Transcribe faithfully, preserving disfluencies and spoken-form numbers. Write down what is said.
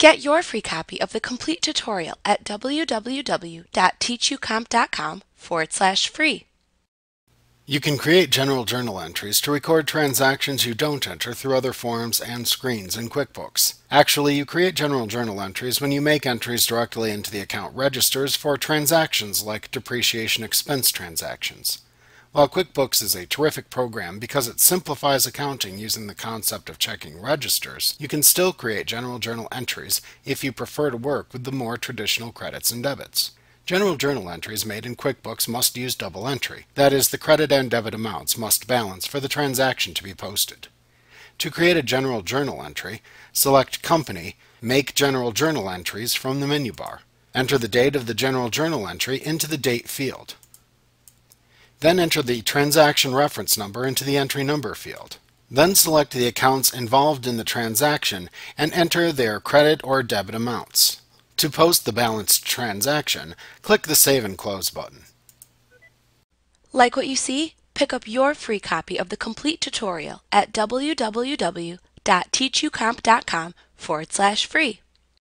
Get your free copy of the complete tutorial at www.teachucomp.com forward slash free. You can create general journal entries to record transactions you don't enter through other forms and screens in QuickBooks. Actually, you create general journal entries when you make entries directly into the account registers for transactions like depreciation expense transactions. While QuickBooks is a terrific program because it simplifies accounting using the concept of checking registers, you can still create general journal entries if you prefer to work with the more traditional credits and debits. General journal entries made in QuickBooks must use double entry. That is, the credit and debit amounts must balance for the transaction to be posted. To create a general journal entry, select Company, Make General Journal Entries from the menu bar. Enter the date of the general journal entry into the Date field. Then enter the transaction reference number into the Entry Number field. Then select the accounts involved in the transaction and enter their credit or debit amounts. To post the balanced transaction, click the Save and Close button. Like what you see? Pick up your free copy of the complete tutorial at www.teachucomp.com forward slash free.